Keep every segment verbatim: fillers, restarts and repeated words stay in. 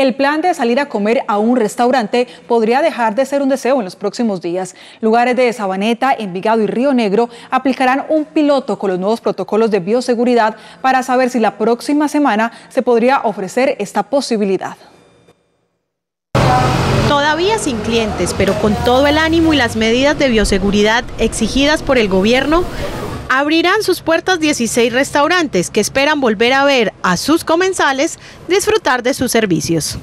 El plan de salir a comer a un restaurante podría dejar de ser un deseo en los próximos días. Lugares de Sabaneta, Envigado y Río Negro aplicarán un piloto con los nuevos protocolos de bioseguridad para saber si la próxima semana se podría ofrecer esta posibilidad. Todavía sin clientes, pero con todo el ánimo y las medidas de bioseguridad exigidas por el gobierno, abrirán sus puertas dieciséis restaurantes que esperan volver a ver a sus comensales disfrutar de sus servicios.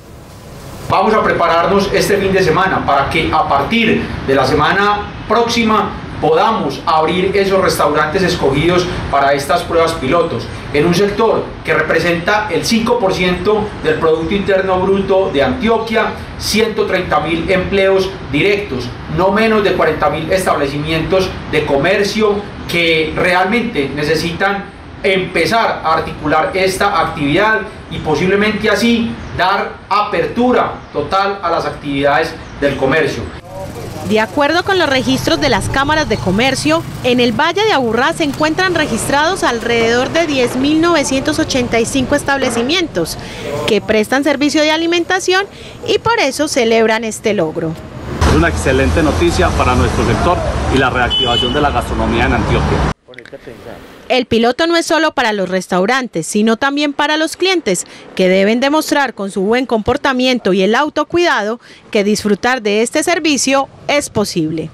Vamos a prepararnos este fin de semana para que a partir de la semana próxima podamos abrir esos restaurantes escogidos para estas pruebas pilotos en un sector que representa el cinco por ciento del Producto Interno Bruto de Antioquia, ciento treinta mil empleos directos, no menos de cuarenta mil establecimientos de comercio que realmente necesitan empezar a articular esta actividad y posiblemente así dar apertura total a las actividades del comercio. De acuerdo con los registros de las cámaras de comercio, en el Valle de Aburrá se encuentran registrados alrededor de diez mil novecientos ochenta y cinco establecimientos que prestan servicio de alimentación y por eso celebran este logro. Es una excelente noticia para nuestro sector y la reactivación de la gastronomía en Antioquia. El piloto no es solo para los restaurantes, sino también para los clientes, que deben demostrar con su buen comportamiento y el autocuidado que disfrutar de este servicio es posible.